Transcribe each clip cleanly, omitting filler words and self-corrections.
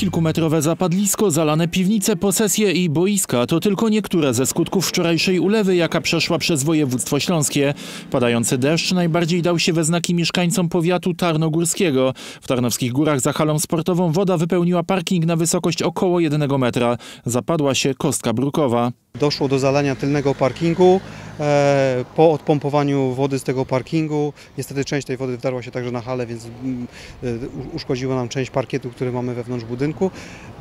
Kilkumetrowe zapadlisko, zalane piwnice, posesje i boiska to tylko niektóre ze skutków wczorajszej ulewy, jaka przeszła przez województwo śląskie. Padający deszcz najbardziej dał się we znaki mieszkańcom powiatu tarnogórskiego. W Tarnowskich Górach za halą sportową woda wypełniła parking na wysokość około 1 metra. Zapadła się kostka brukowa. Doszło do zalania tylnego parkingu. Po odpompowaniu wody z tego parkingu niestety część tej wody wdarła się także na halę, więc uszkodziło nam część parkietu, który mamy wewnątrz budynku.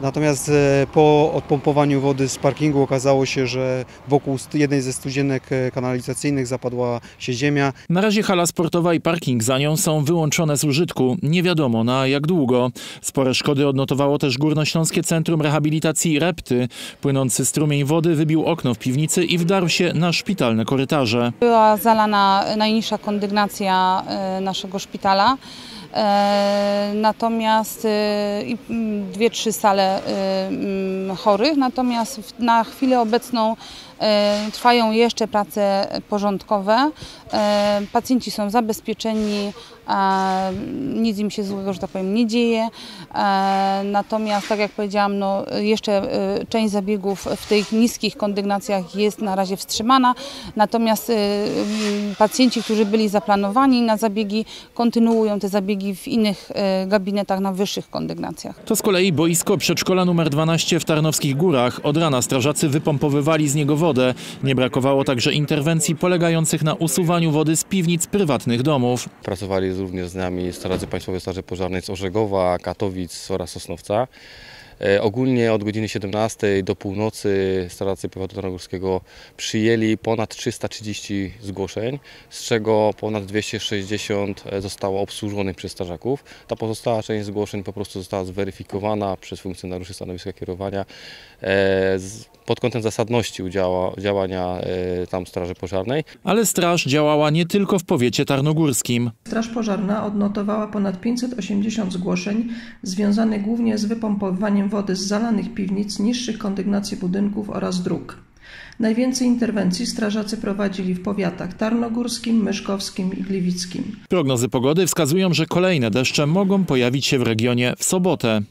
Natomiast po odpompowaniu wody z parkingu okazało się, że wokół jednej ze studzienek kanalizacyjnych zapadła się ziemia. Na razie hala sportowa i parking za nią są wyłączone z użytku. Nie wiadomo na jak długo. Spore szkody odnotowało też Górnośląskie Centrum Rehabilitacji Repty. Płynący strumień wody wybił okno w piwnicy i wdarł się na szpitalne korytarze. Była zalana najniższa kondygnacja naszego szpitala, natomiast 2-3 sale chorych, natomiast na chwilę obecną trwają jeszcze prace porządkowe. Pacjenci są zabezpieczeni, nic im się złego, że tak powiem, nie dzieje. Natomiast, tak jak powiedziałam, no, jeszcze część zabiegów w tych niskich kondygnacjach jest na razie wstrzymana. Natomiast pacjenci, którzy byli zaplanowani na zabiegi, kontynuują te zabiegi w innych gabinetach na wyższych kondygnacjach. To z kolei boisko przedszkola nr 12 w Tarnowskich Górach. Od rana strażacy wypompowywali z niego wodę. Nie brakowało także interwencji polegających na usuwaniu wody z piwnic prywatnych domów. Pracowali również z nami strażacy Państwowej Straży Pożarnej z Orzegowa, Katowic oraz Sosnowca. Ogólnie od godziny 17 do północy strażacy powiatu tarnogórskiego przyjęli ponad 330 zgłoszeń, z czego ponad 260 zostało obsłużonych przez strażaków. Ta pozostała część zgłoszeń po prostu została zweryfikowana przez funkcjonariuszy stanowiska kierowania pod kątem zasadności działania tam Straży Pożarnej. Ale straż działała nie tylko w powiecie tarnogórskim. Straż Pożarna odnotowała ponad 580 zgłoszeń związanych głównie z wypompowywaniem wody z zalanych piwnic, niższych kondygnacji budynków oraz dróg. Najwięcej interwencji strażacy prowadzili w powiatach tarnogórskim, myszkowskim i gliwickim. Prognozy pogody wskazują, że kolejne deszcze mogą pojawić się w regionie w sobotę.